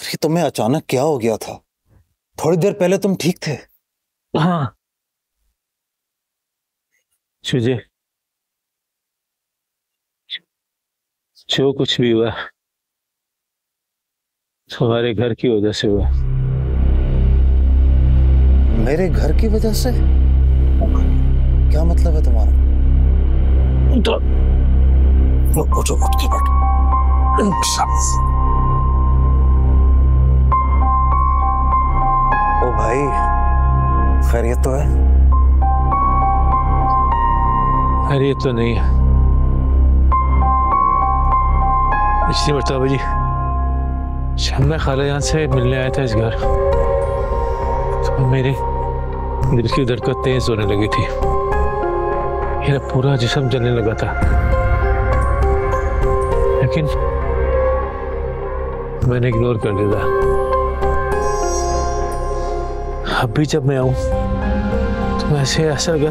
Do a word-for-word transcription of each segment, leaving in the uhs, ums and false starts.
अरे तुम्हें अचानक क्या हो गया था? थोड़ी देर पहले तुम ठीक थे। हाँ तुझे जो कुछ भी हुआ तुम्हारे घर की वजह से हुआ। मेरे घर की वजह से? क्या मतलब है तुम्हारा? तो, उठ उठ के बैठ। ओ भाई खैरियत तो है? खैरियत तो नहीं है पिछली मरतबा जी। मैं खाला जान से मिलने आया था इस घर तो मेरे दिल की धड़कन तेज होने लगी थी। मेरा पूरा जिस्म जलने लगा था लेकिन मैंने इग्नोर कर दिया था। अब भी जब मैं आऊं तो ऐसे ऐसा घर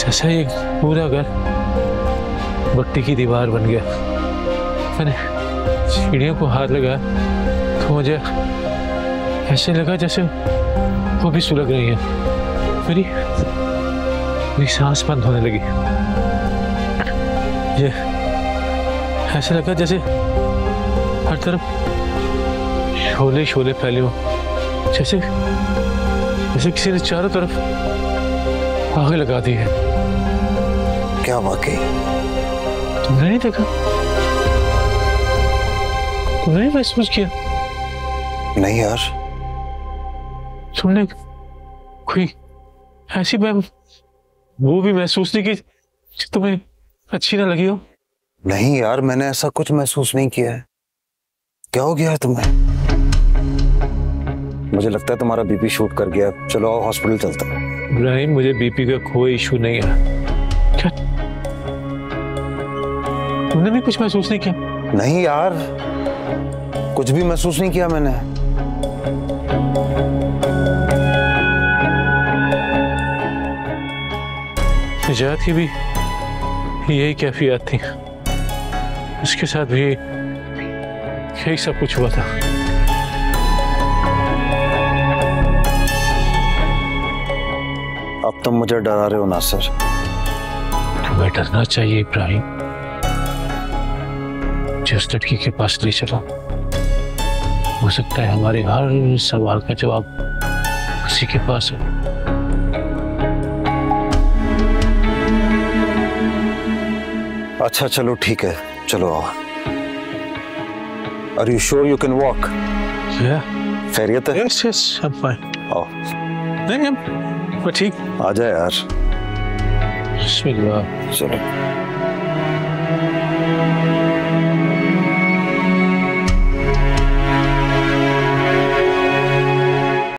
जैसा ये पूरा घर मिट्टी की दीवार बन गया। मैंने सीढ़ियों को हाथ लगाया तो मुझे ऐसे लगा जैसे वो भी सुलग रही है। मेरी मेरी सांस बंद होने लगी। ये ऐसे लगा जैसे हर तरफ शोले शोले फैले हो, जैसे जैसे किसी ने चारों तरफ आग लगा दी है। क्या वाकई? तुमने नहीं देखा? तुमने नहीं महसूस किया? नहीं यार। तुमने कोई ऐसी मैं वो भी महसूस नहीं की तुम्हें अच्छी ना लगी हो? नहीं यार, मैंने ऐसा कुछ महसूस नहीं किया है। क्या हो गया है तुम्हें? मुझे लगता है तुम्हारा बीपी शूट कर गया। चलो आओ हॉस्पिटल चलते हैं। इब्राहिम मुझे बीपी का कोई इशू नहीं है। क्या तुमने भी कुछ महसूस नहीं किया? नहीं यार, कुछ भी महसूस नहीं किया मैंने। निजात की भी यही कैफियत थी, उसके साथ भी यही सब कुछ हुआ था। अब तुम मुझे डरा रहे हो नासिर। तुम्हें डरना चाहिए इब्राहिम। जिस लड़की के पास ले चला, हो सकता है हमारे हर सवाल का जवाब उसी के पास है। अच्छा चलो ठीक है, चलो आओ। Are you sure you can walk? Yeah. खैरियत है? Yes, yes, I'm fine. आओ। नहीं हम ठीक आ जाए यार। बिस्मिल्लाह चलो।